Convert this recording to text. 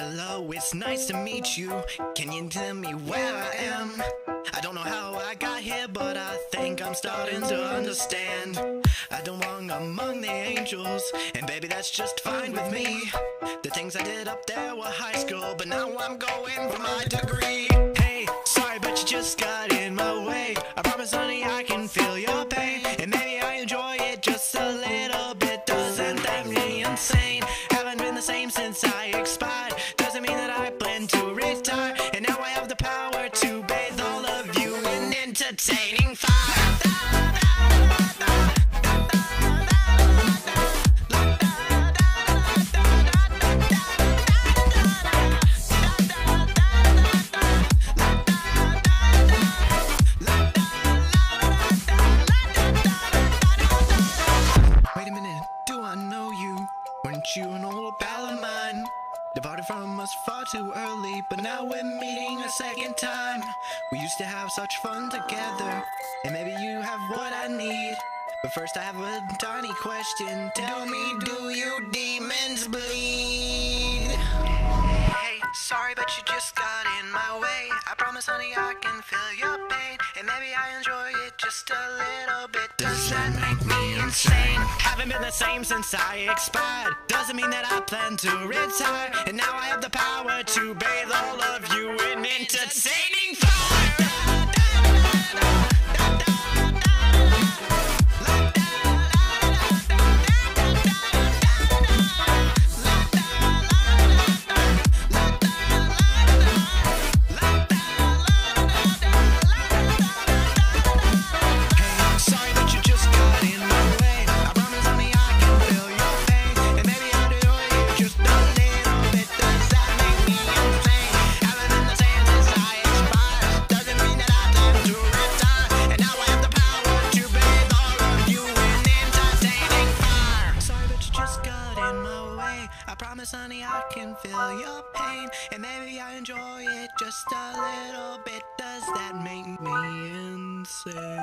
Hello, it's nice to meet you. Can you tell me where I am? I don't know how I got here, but I think I'm starting to understand. I don't belong among the angels, and baby, that's just fine with me. The things I did up there were high school, but now I'm going for my degree. Hey, sorry, but you just got in my way. I promise, honey, I can feel your pain, and maybe I enjoy it just a little bit. Doesn't that be insane? Haven't been the same since I expired. Doesn't mean that I plan to retire, and now I have the power to bathe all of you in entertaining fire. You an old pal of mine, departed from us far too early, but now we're meeting a second time. We used to have such fun together, and maybe you have what I need. But first I have a tiny question. Tell me, do you demons bleed? Hey, sorry, but you just got in my way. I promise, honey, I can feel your pain, and maybe I enjoy it just a little bit. Does that make me insane? Haven't been the same since I expired. Doesn't mean that I plan to retire, and now I have the power to bathe all of you in entertaining fire. Honey, I can feel your pain, and maybe I enjoy it just a little bit. Does that make me insane?